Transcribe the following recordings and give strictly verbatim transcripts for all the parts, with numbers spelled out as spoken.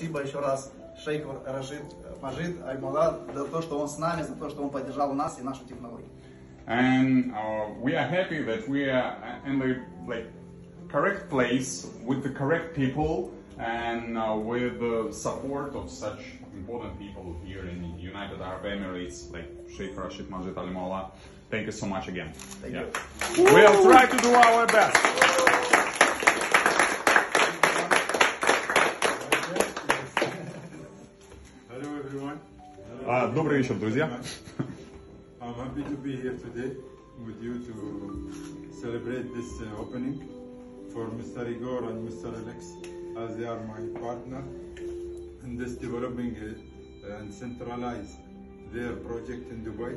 Спасибо еще раз шейху Рашид Мажид Аль Мулла за то, что он с нами, за то, что он поддержал нас и нашу технологию. And uh, we are happy that we are in the like, correct place with the correct people and uh, with the support of such important people here in the United Arab Emirates, like Sheikh Rashid Majid Al Mulla. Thank you so much again. Thank yeah. you. We'll try to do our best. Добрый вечер, друзья. I'm happy to be here today with you to celebrate this uh, opening for Mister Igor and Mister Alex, as they are my partner in this developing uh, and centralize their project in Dubai,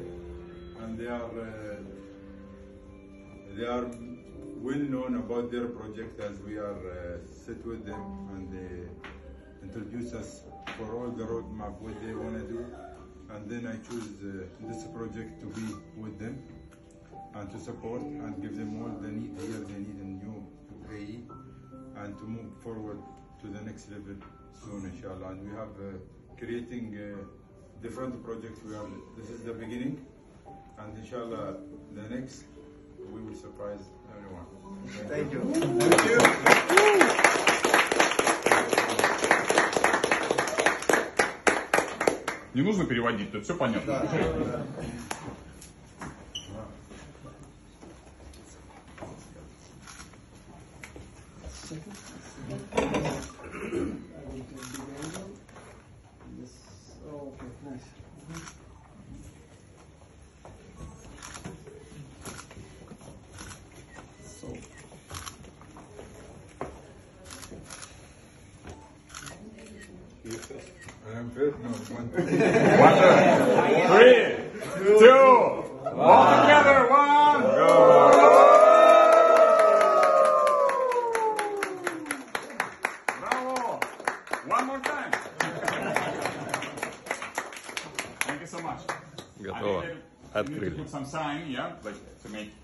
and they are uh, they are well known about their project as we are uh, sit with them and they introduce us for all the roadmap what they want to do. And then I choose uh, this project to be with them and to support and give them all the need here they need in new U A E and to move forward to the next level soon, inshallah. And we have uh, creating uh, different projects. We have this is the beginning, and inshallah the next we will surprise everyone. Thank you. Thank you. Thank you. Не нужно переводить, тут все понятно. Да, да, да. I'm first, no, one, two, three, two, all together, one, go! Bravo! One more time! Thank you so much. Готово. Открыли. I need to put some sign, yeah, like to make